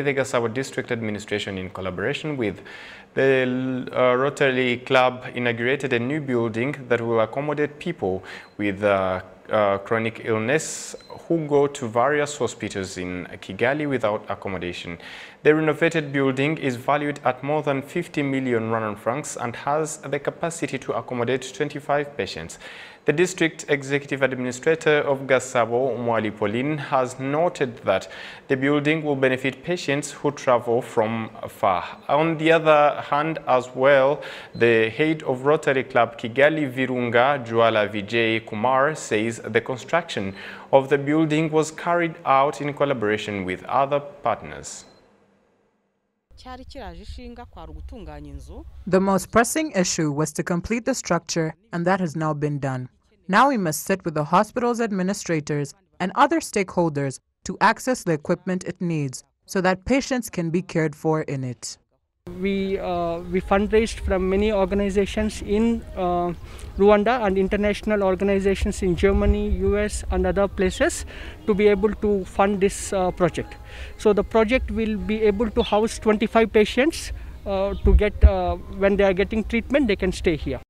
The Gasabo District Administration, in collaboration with the Rotary Club, inaugurated a new building that will accommodate people with chronic illness who go to various hospitals in Kigali without accommodation. The renovated building is valued at more than 50 million Rwandan francs and has the capacity to accommodate 25 patients. The District Executive Administrator of Gasabo, Umwali Pauline, has noted that the building will benefit patients who travel from far. On the other hand, as well, the head of Rotary Club Kigali Virunga, Juala Vijay Kumar, says the construction of the building was carried out in collaboration with other partners. The most pressing issue was to complete the structure, and that has now been done. Now we must sit with the hospital's administrators and other stakeholders to access the equipment it needs so that patients can be cared for in it. We fundraised from many organizations in Rwanda and international organizations in Germany, US and other places to be able to fund this project. So the project will be able to house 25 patients when they are getting treatment, they can stay here.